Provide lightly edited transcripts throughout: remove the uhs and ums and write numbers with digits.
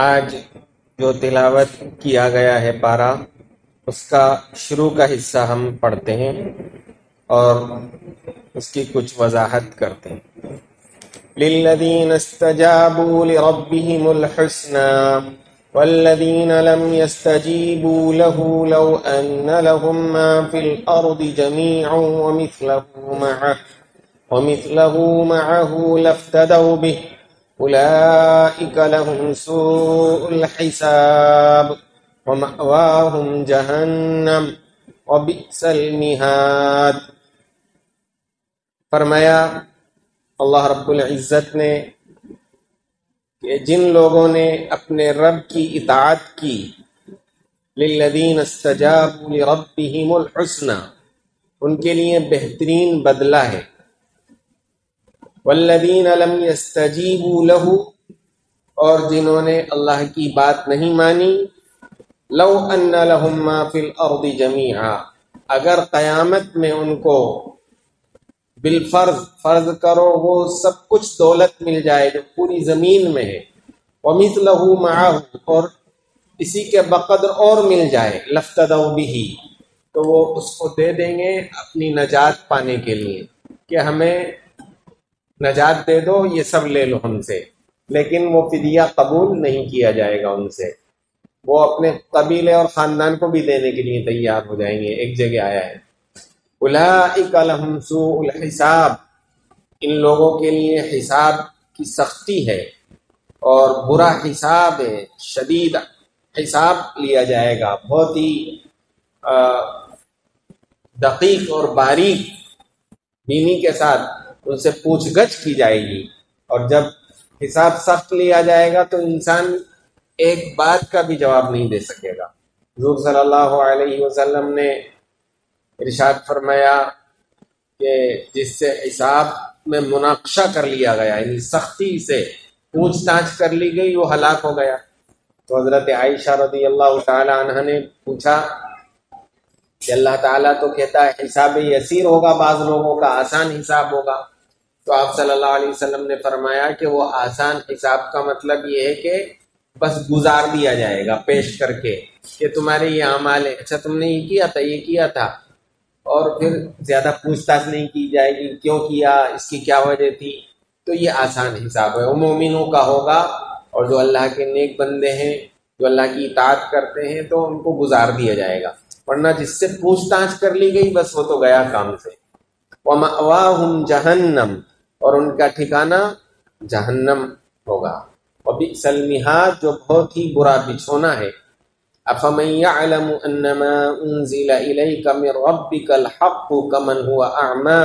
आज जो तिलावत किया गया है पारा, उसका शुरू का हिस्सा हम पढ़ते हैं और उसकी कुछ वजाहत करते हैं। लिल्लज़ीन इस्तजाबू लिरब्बिहिमुल हुस्ना वल्लज़ीन लम यस्तजीबू लहू लौ अन्न लहुम मा फिल अर्दि जमीअन व मिथलहू मअहू लफ्तदऊ बिह उलाइका लहुम सूउल हिसाब व मअवाहुम जहन्नम व बिअसल मिहाद। फरमाया अल्लाह रब्बुल इज़्ज़त ने कि जिन लोगों ने अपने रब की इताअत की, लिल्लज़ीन इस्तजाबू लिरब्बिहिमुल हुस्ना, उनके लिए बेहतरीन बदला है। वल्लज़ीन लम यस्तजीबू लहू, और जिन्होंने अल्लाह की बात नहीं मानी, लौ अन्ना लहुम मा फिल अर्दि जमीआ, अगर क़यामत में उनको बिलफर्ज करो वो सब कुछ दौलत मिल जाए जो पूरी ज़मीन में है, व मिथलहू मअहू, और इसी के बक़द्र और मिल जाए, लफ्तदऊ बिही, तो वो उसको दे देंगे अपनी नजात पाने के लिए कि हमें नजात दे दो, ये सब ले लो हमसे, लेकिन वो फिदिया कबूल नहीं किया जाएगा उनसे। वो अपने कबीले और ख़ानदान को भी देने के लिए तैयार हो जाएंगे। एक जगह आया है उलाइका लहुम सूउल हिसाब, इन लोगों के लिए हिसाब की सख्ती है और बुरा हिसाब है, शदीद हिसाब लिया जाएगा, बहुत ही दकीक और बारीक बीनी के साथ उनसे पूछगछ की जाएगी। और जब हिसाब सख्त लिया जाएगा तो इंसान एक बात का भी जवाब नहीं दे सकेगा। हुज़ूर सल्लल्लाहु अलैहि वसल्लम ने इरशाद फरमाया कि जिससे हिसाब में मुनाक़शा कर लिया गया, यानी सख्ती से पूछताछ कर ली गई, वो हलाक हो गया। तो हज़रत आयशा रज़ियल्लाहु ताला अन्हा ने पूछा कि अल्लाह ताला तो कहता है हिसाब यसीर होगा, बाज़ लोगों का आसान हिसाब होगा, तो आप सल्लल्लाहु अलैहि वसल्लम ने फरमाया कि वो आसान हिसाब का मतलब ये है कि बस गुजार दिया जाएगा पेश करके कि तुम्हारे ये अमाल है, अच्छा तुमने ये किया था, ये किया था, और फिर ज़्यादा पूछताछ नहीं की जाएगी, क्यों किया, इसकी क्या वजह थी। तो ये आसान हिसाब है, वो मोमिनों का होगा, और जो अल्लाह के नेक बंदे हैं, जो अल्लाह की इताअत करते हैं, तो उनको गुजार दिया जाएगा। वरना जिससे पूछताछ कर ली गई बस वो तो गया काम से। व मअवाहुम जहन्नम, और उनका ठिकाना जहन्नम होगा। व बिअसल मिहाद, जो बहुत ही बुरा बिछोना है। अफमन यअलमु अन्नमा उन्ज़िला इलैका मिन रब्बिकल हक़्क़ु कमन हुवा अअमा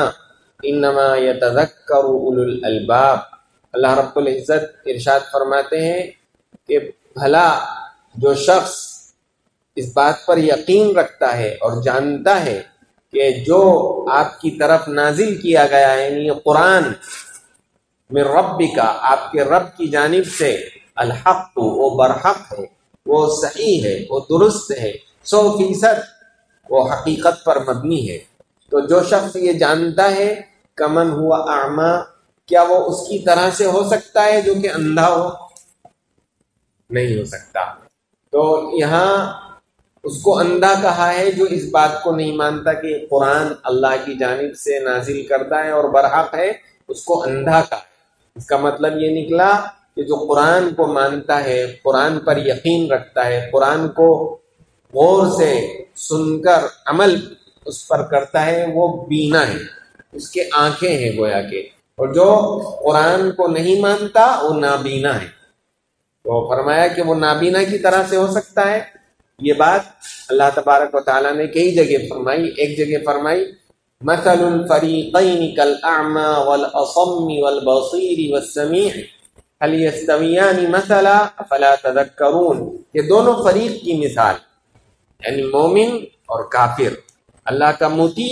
इन्नमा यतज़क्करु उलुल अल्बाब। अल्लाह रब्बुल इज़्ज़त इरशाद फरमाते हैं कि भला जो शख्स इस बात पर यकीन रखता है और जानता है कि जो आपकी तरफ नाजिल किया गया है, यानी कुरान में रब्बिका, आपके रब की जानिब से, अल हक़्क़ु, वो बरहक़ है, वो सही है, वो दुरुस्त है, 100% वो हकीकत पर मबनी है। तो जो शख्स ये जानता है, कमन हुआ आमा, क्या वो उसकी तरह से हो सकता है जो कि अंधा हो? नहीं हो सकता। तो यहाँ उसको अंधा कहा है जो इस बात को नहीं मानता कि कुरान अल्लाह की जानिब से नाजिल करता है और बरहक़ है, उसको अंधा कहा है। इसका मतलब ये निकला कि जो कुरान को मानता है, कुरान पर यकीन रखता है, कुरान को गौर से सुनकर अमल उस पर करता है, वो बीना है, उसके आंखें हैं गोया के, और जो कुरान को नहीं मानता वो नाबीना है। तो फरमाया कि वो नाबीना की तरह से हो सकता है। ये बात अल्लाह तबारक व तआला ने कई जगह फरमाई। एक जगह फरमाई मसलुल फरीक़ैनि कल अअमा वल असम्मि वल बसीरि वस समीअ हल यस्तवियानि मसला अफला तज़क्करून। ये दोनों फरीक की मिसाल, यानी मोमिन और काफिर, अल्लाह का मुती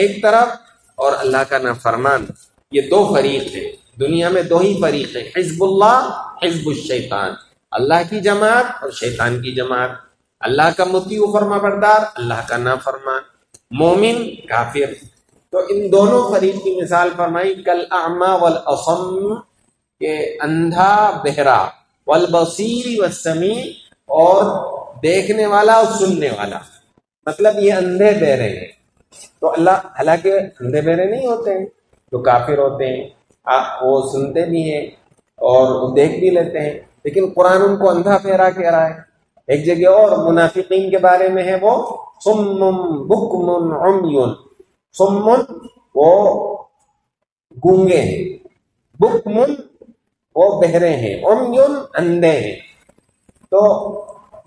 एक तरफ और अल्लाह का नाफरमान, ये दो फरीक हैं। दुनिया में दो ही फरीक हैं, हिज़्बुल्लाह, हिज़्बुश शैतान, अल्लाह की जमात और शैतान की जमात, अल्लाह का मुती फरमाबरदार, अल्लाह का नाफरमान, मोमिन काफिर। तो इन दोनों फरीक की मिसाल फरमाई कल अमा वल असम, के अंधा बहरा वल बसीरी वस्समी, और देखने वाला और सुनने वाला। मतलब ये अंधे बहरे हैं, तो अल्लाह, हालांकि अंधे बहरे नहीं होते हैं जो काफिर होते हैं, वो सुनते भी हैं और देख भी लेते हैं, लेकिन कुरान उनको अंधा फेरा कह रहा है। एक जगह और मुनाफिकीन के बारे में है वो सुम्मुन बुकमुन उम्युन। सुम्मुन वो गूंगे हैं, बुकमुन वो बहरे हैं, उम्युन अंधे हैं। तो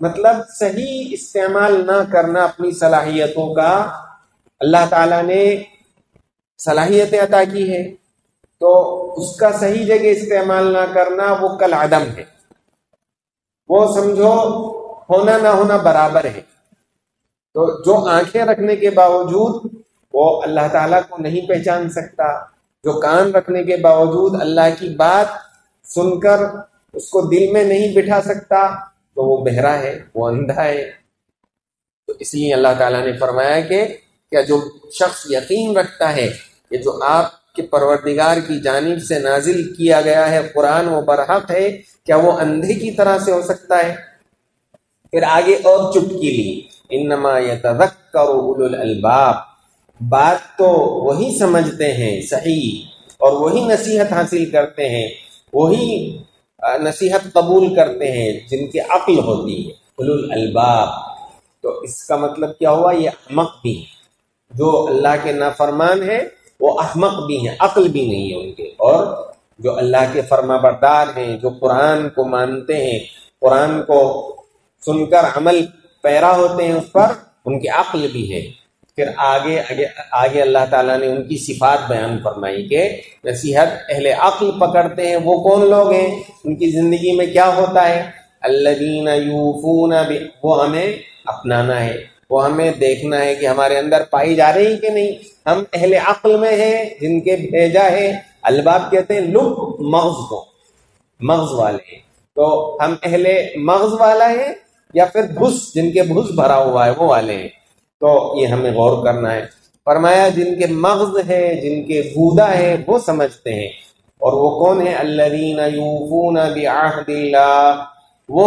मतलब सही इस्तेमाल ना करना अपनी सलाहियतों का, अल्लाह ताला ने सलाहियतें अता की है तो उसका सही जगह इस्तेमाल ना करना वो कल आदम है, वो समझो होना ना होना बराबर है। तो जो आंखें रखने के बावजूद वो अल्लाह ताला को नहीं पहचान सकता, जो कान रखने के बावजूद अल्लाह की बात सुनकर उसको दिल में नहीं बिठा सकता, तो वो बहरा है, वो अंधा है। तो इसलिए अल्लाह ताला ने फरमाया कि क्या जो शख्स यकीन रखता है कि जो आपके परवरदिगार की जानिब से नाजिल किया गया है कुरान वो बरहक है, क्या वो अंधे की तरह से हो सकता है? फिर आगे और चुटकी ली, इन्नमा यतज़क्करु उलुल अल्बाब। बात तो वही समझते हैं सही और वही नसीहत हासिल करते हैं, वही नसीहत कबूल करते हैं जिनकी अक्ल होती है, उलुल अल्बाब। तो इसका मतलब क्या हुआ? ये अहमक भी है, जो अल्लाह के नाफरमान है वो अहमक भी हैं, अक्ल भी नहीं है उनके, और जो अल्लाह के फरमाबरदार हैं, जो कुरान को मानते हैं, कुरान को सुनकर अमल पैरा होते हैं उस पर, उनकी अक्ल भी है। फिर आगे आगे आगे अल्लाह ताला ने उनकी सिफात बयान फरमाई के नसीहत अहले अक्ल पकड़ते हैं वो कौन लोग हैं, उनकी ज़िंदगी में क्या होता है। अल्लज़ीना यूफ़ूना बि, वो हमें अपनाना है, वो हमें देखना है कि हमारे अंदर पाई जा रही है कि नहीं, हम अहले अक्ल में हैं जिनके भेजा है। अलबाब कहते हैं लुब मग़ज़ को, मग़ज़ वाले हैं, तो हम अहले मग़ज़ वाला है या फिर भुस, जिनके भुस भरा हुआ है वो वाले हैं। तो ये हमें गौर करना है। फरमाया जिनके मग़ज़ है, जिनके गूदा है, वो समझते हैं, और वो कौन है? अल्लज़ीना यूफ़ूना बिअहदिल्लाह, वो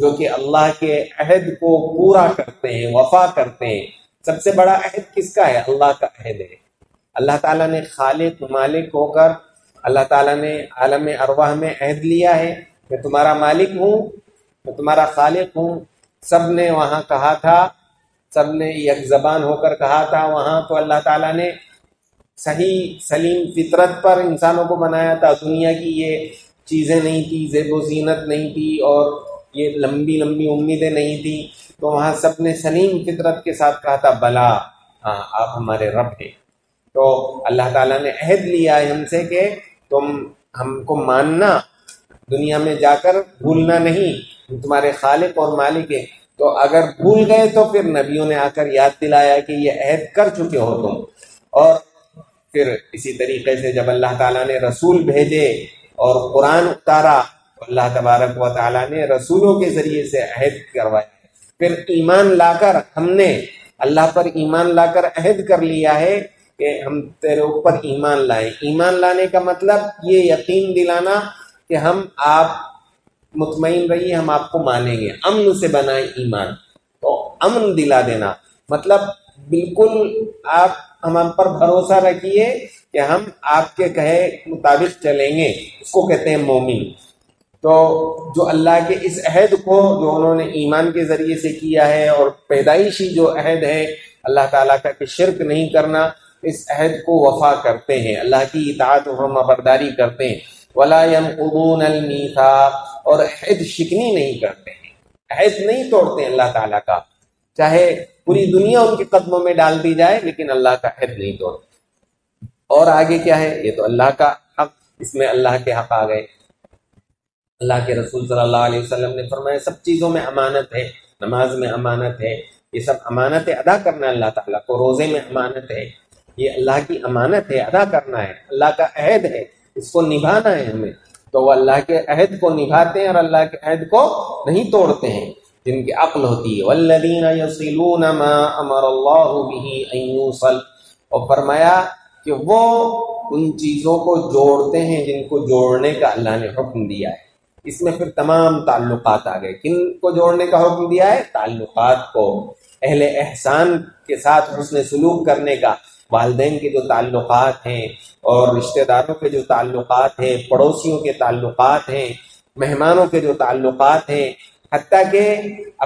जो कि अल्लाह के अहद को पूरा करते हैं, वफा करते हैं। सबसे बड़ा अहद किसका है? अल्लाह का अहद है। अल्लाह ताला ने खालिक मालिक होकर अल्लाह ताला ने आलम अरवाह में अहद लिया है, मैं तुम्हारा मालिक हूँ, मैं तुम्हारा खालिक हूँ। सब ने वहाँ कहा था, सब ने एक ज़बान होकर कहा था वहाँ। तो अल्लाह ताला ने सही सलीम फितरत पर इंसानों को बनाया था, दुनिया की ये चीज़ें नहीं थी, ज़ेब व ज़ीनत नहीं थी, और ये लंबी लंबी उम्मीदें नहीं थी। तो वहाँ सब ने सलीम फितरत के साथ कहा था भला, हाँ आप हमारे रब हैं। तो अल्लाह ताला ने अहद लिया है हमसे कि तुम हमको मानना, दुनिया में जाकर भूलना नहीं, तुम्हारे खालिक और मालिक है। तो अगर भूल गए तो फिर नबियों ने आकर याद दिलाया कि ये अहद कर चुके हो तुम। और फिर इसी तरीके से जब अल्लाह ताला ने रसूल भेजे और कुरान उतारा, तो अल्लाह तबारक व ताला ने रसूलों के ज़रिए से अहद करवाया। फिर ईमान लाकर, हमने अल्लाह पर ईमान लाकर अहद कर लिया है कि हम तेरे ऊपर ईमान लाए। ईमान लाने का मतलब ये यकीन दिलाना कि हम, आप मुतमईन रहिए, हम आपको मानेंगे। अमन से बनाए ईमान, तो अमन दिला देना, मतलब बिल्कुल आप हम पर भरोसा रखिए कि हम आपके कहे मुताबिक चलेंगे, उसको कहते हैं मोमिन। तो जो अल्लाह के इस अहद को जो उन्होंने ईमान के ज़रिए से किया है, और पैदाइशी जो अहद है अल्लाह ताला का कि शिरक नहीं करना, इस अहद को वफा करते हैं, अल्लाह की इताअत और फरमाबरदारी करते हैं। वला यनक़ुदून अल-मीसाक़, और अहद शिकनी नहीं करते हैं, अहद नहीं तोड़ते हैं अल्लाह ताला का, चाहे पूरी दुनिया उनके कदमों में डाल दी जाए, लेकिन अल्लाह का अहद नहीं तोड़ते। और आगे क्या है? ये तो अल्लाह का हक, इसमें अल्लाह के हक आ गए। अल्लाह के रसूल सल्लल्लाहु अलैहि वसल्लम ने फरमाया सब चीज़ों में अमानत है, नमाज में अमानत है, ये सब अमानत है, अदा करना है अल्लाह ताला को। रोज़े में अमानत है, ये अल्लाह की अमानत है, अदा करना है, अल्लाह का अहद है, इसको निभाना है हमें। तो वो अल्लाह के अहद को निभाते हैं और अल्लाह के अहद को नहीं तोड़ते हैं, जिनकी अक्ल होती है। वल्लज़ीना यसिलूना मा अमरल्लाहु बिही अन युसल, और फरमाया कि वो उन चीज़ों को जोड़ते हैं जिनको जोड़ने का अल्लाह ने हुक्म दिया है। इसमें फिर तमाम ताल्लुकात आ गए। किन को जोड़ने का हुक्म दिया है? ताल्लुकात को। अहले एहसान के साथ हुस्न सलूक करने का, वालिदैन के जो ताल्लुकात हैं और रिश्तेदारों के जो ताल्लुकात हैं, पड़ोसियों के ताल्लुकात हैं, मेहमानों के जो ताल्लुकात हैं, हत्ता के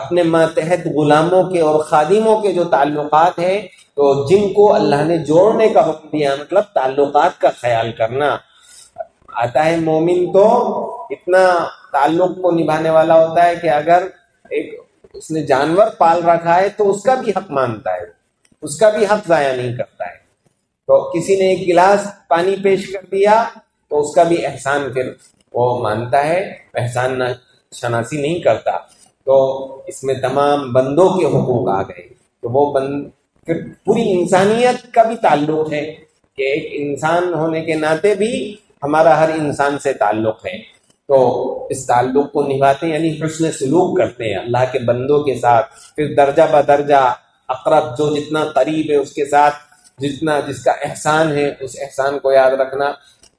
अपने मातहत गुलामों के और खादिमों के जो ताल्लुकात हैं, तो जिनको अल्लाह ने जोड़ने का हुक्म दिया मतलब ताल्लुकात का ख्याल करना। आता है मोमिन तो इतना ताल्लुक को निभाने वाला होता है कि अगर एक उसने जानवर पाल रखा है तो उसका भी हक मानता है, उसका भी हक जाया नहीं करता है। तो किसी ने एक गिलास पानी पेश कर दिया तो उसका भी एहसान फिर वो मानता है, एहसान ना शनासी नहीं करता। तो इसमें तमाम बंदों के हुकूक आ गए। तो वो फिर पूरी इंसानियत का भी ताल्लुक है कि एक इंसान होने के नाते भी हमारा हर इंसान से ताल्लुक है। तो इस ताल्लुक को निभाते हैं यानी हुस्न सलूक करते हैं अल्लाह के बंदों के साथ। फिर दर्जा ब दर्जा अकरब, जो जितना करीब है उसके साथ जितना जिसका एहसान है उस एहसान को याद रखना।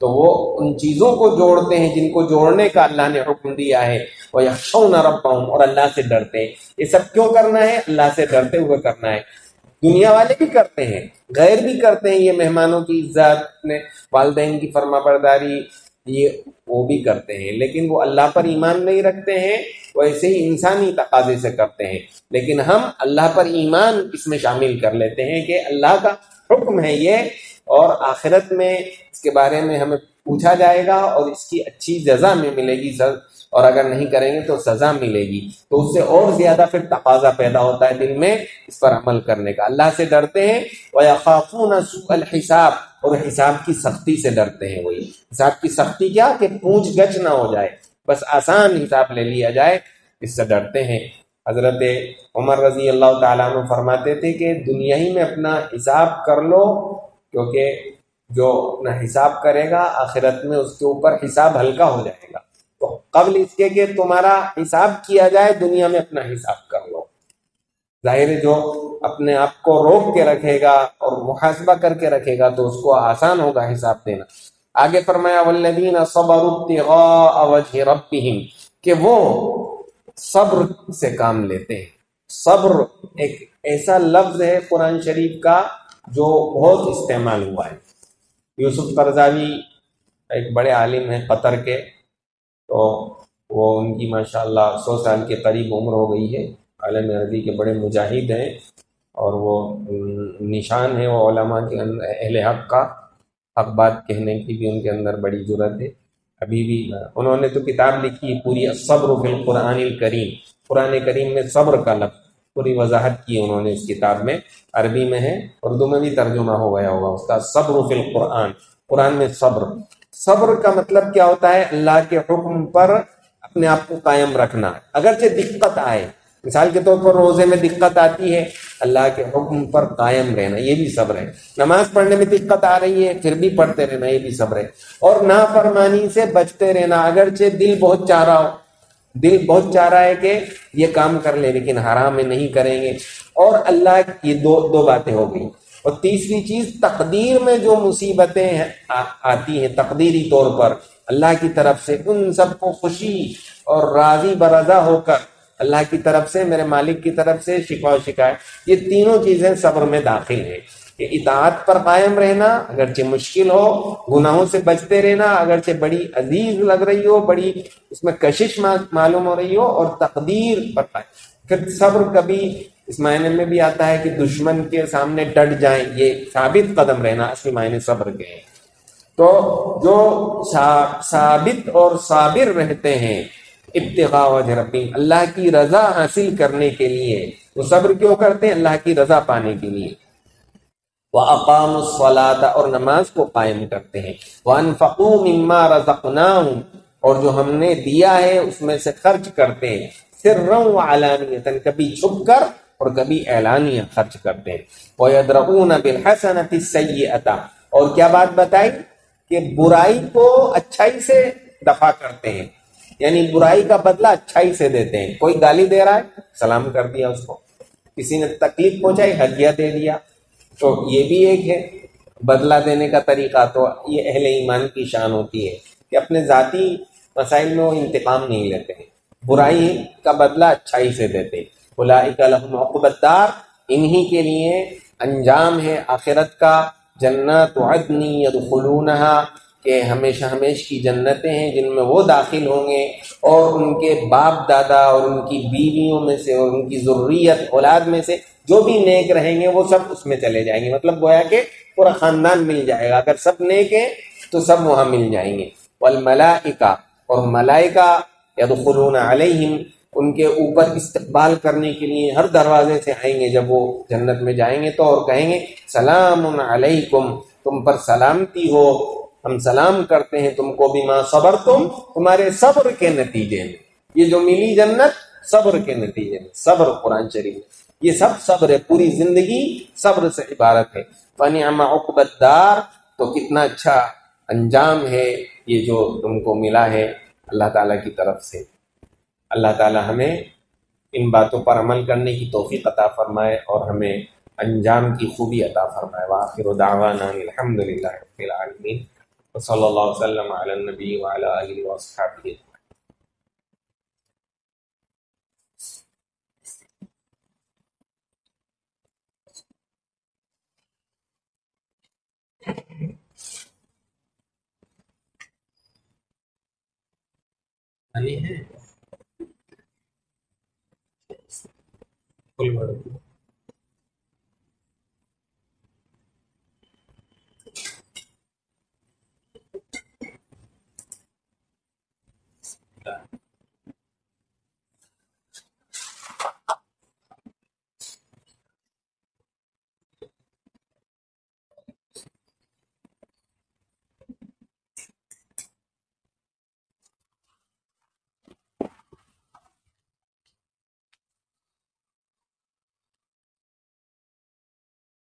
तो वो उन चीज़ों को जोड़ते हैं जिनको जोड़ने का अल्लाह ने हुक्म दिया है। और यख़शौन रब्बहुम, और अल्लाह से डरते हैं। ये सब क्यों करना है? अल्लाह से डरते हुए करना है। दुनिया वाले भी करते हैं, गैर भी करते हैं, ये मेहमानों की इज्जत ने, वालिदैन की फरमाबरदारी, ये वो भी करते हैं, लेकिन वो अल्लाह पर ईमान नहीं रखते हैं, वो ऐसे ही इंसानी तकाजे से करते हैं। लेकिन हम अल्लाह पर ईमान इसमें शामिल कर लेते हैं कि अल्लाह का हुक्म है ये, और आखिरत में इसके बारे में हमें पूछा जाएगा और इसकी अच्छी सज़ा में मिलेगी सर, और अगर नहीं करेंगे तो सज़ा मिलेगी। तो उससे और ज़्यादा फिर तकाजा पैदा होता है दिल में इस पर अमल करने का। अल्लाह से डरते हैं। वयख़ाफ़ून सूअल हिसाब, और हिसाब की सख्ती से डरते हैं। वही हिसाब की सख्ती क्या कि पूछ गछ ना हो जाए, बस आसान हिसाब ले लिया जाए, इससे डरते हैं। हज़रत उमर रज़ी अल्लाह तआला अन्हु फरमाते थे कि दुनिया ही में अपना हिसाब कर लो, क्योंकि जो अपना हिसाब करेगा आखिरत में उसके ऊपर हिसाब हल्का हो जाएगा। तो कबल इसके कि तुम्हारा हिसाब किया जाए दुनिया में अपना हिसाब कर लो। जाहिर है जो अपने आप को रोक के रखेगा और मुहासबा करके रखेगा तो उसको आसान होगा हिसाब देना। आगे फरमाया वल्लज़ीना सबरू इब्तिगाअ वज्हि रब्बिहिम, कि वो सब्र से काम लेते हैं। सब्र एक ऐसा लफ्ज है कुरान शरीफ का जो बहुत इस्तेमाल हुआ है। यूसुफ करज़ावी एक बड़े आलिम हैं कतर के, तो वो उनकी माशाल्लाह 100 साल के करीब उम्र हो गई है। आलम अरबी के बड़े मुजाहिद हैं और वो निशान है वो उलमा के अंदर, अहले हक का हक बात कहने की भी उनके अंदर बड़ी जुरत है। अभी भी उन्होंने तो किताब लिखी है पूरी, सब्र फिल कुरानिल करीम, कुरान करीम में सब्र का लफ्ज़ पूरी वजाहत की उन्होंने इस किताब में। अरबी में है, उर्दू में भी तर्जुमा हो गया होगा उसका, सब्र फिल कुरान, कुरान में सब्र। सब्र का मतलब क्या होता है? अल्लाह के हुक्म पर अपने आप को कायम रखना, अगरचे दिक्कत आए। मिसाल के तौर पर रोज़े में दिक्कत आती है, अल्लाह के हुक्म पर कायम रहना, ये भी सब्र है। नमाज पढ़ने में दिक्कत आ रही है फिर भी पढ़ते रहना, ये भी सब्र है। और नाफरमानी से बचते रहना, अगरचे दिल बहुत चाह रहा हो, दिल बहुत चाह रहा है कि ये काम कर ले लेकिन हराम है नहीं करेंगे। और अल्लाह, ये दो बातें हो गई। और तीसरी चीज़, तकदीर में जो मुसीबतें आती हैं तकदीरी तौर पर अल्लाह की तरफ से, उन सबको खुशी और राजी बरजा होकर अल्लाह की तरफ से, मेरे मालिक की तरफ से शिकवा शिकायत, ये तीनों चीज़ें सब्र में दाखिल है। कि इताअत पर कायम रहना अगरचे मुश्किल हो, गुनाहों से बचते रहना अगरचे बड़ी अजीज लग रही हो, बड़ी उसमें कशिश मालूम हो रही हो, और तकदीर पर कायम। फिर सब्र कभी इस मायने में भी आता है कि दुश्मन के सामने डट जाएं, ये साबित कदम रहना, असली मायने सब्र के हैं। तो जो साबित और साबिर रहते हैं इब्तिगा वज्ह रब्बिहिम, अल्लाह की रजा हासिल करने के लिए वो सब्र क्यों करते हैं? अल्लाह की रजा पाने के लिए। वअक़ामुस्सलात, और नमाज को कायम करते हैं। वअनफ़क़ू मिम्मा रज़क़नाहुम, और जो हमने दिया है उसमें से खर्च करते हैं। सिर्रन व अलानियतन, कभी छुप कर और कभी ऐलानिया खर्च करते हैं। वयदरऊन बिलहसनति सय्यअता, और क्या बात बताई कि बुराई को अच्छाई से दफा करते हैं, यानी बुराई का बदला अच्छाई से देते हैं। कोई गाली दे रहा है, सलाम कर दिया उसको, किसी ने तकलीफ पहुंचाई, हदिया दे दिया, तो ये भी एक है बदला देने का तरीका। तो ये अहले ईमान की शान होती है कि अपने ज़ाती मसाइल में वो इंतकाम नहीं लेते हैं, बुराई का बदला अच्छाई से देते हैं। उलाइक लहुम उक़बद्दार, इन्हीं के लिए अंजाम है आखिरत का। जन्नत अदनी यदखुलूनहा, के हमेशा हमेश की जन्नतें हैं जिनमें वो दाखिल होंगे, और उनके बाप दादा और उनकी बीवियों में से और उनकी ज़ुर्रियत औलाद में से जो भी नेक रहेंगे वो सब उसमें चले जाएंगे। मतलब गोया के पूरा ख़ानदान मिल जाएगा, अगर सब नेक हैं तो सब वहाँ मिल जाएंगे। वल मलाइका, और मलाइका यदखुलून अलैहिम, उनके ऊपर इस्तकबाल करने के लिए हर दरवाजे से आएंगे। जब वो जन्नत में जाएंगे तो और कहेंगे सलामुन अलैकुम, तुम पर सलामती हो, हम सलाम करते हैं तुमको, बिमा सबर, तुम्हारे सब्र के नतीजे में। ये जो मिली जन्नत सब्र के नतीजे में, सब्र कुरान शरीफ, ये सब सब्र है, पूरी जिंदगी सब्र से इबारत है। फनिअम उक़बद्दार, तो कितना अच्छा अंजाम है ये जो तुमको मिला है अल्लाह ताला की तरफ से। अल्लाह ताला हमें इन बातों पर अमल करने की तौफीक अता फरमाए और हमें अंजाम की खूबी अता फरमाए। वाखिर दावाना अल्हम्दुलिल्लाहि रब्बिल आलमीन व सल्लल्लाहु अलैहि वसल्लम अला नबी व अला आलिहि व अस्हाबिही।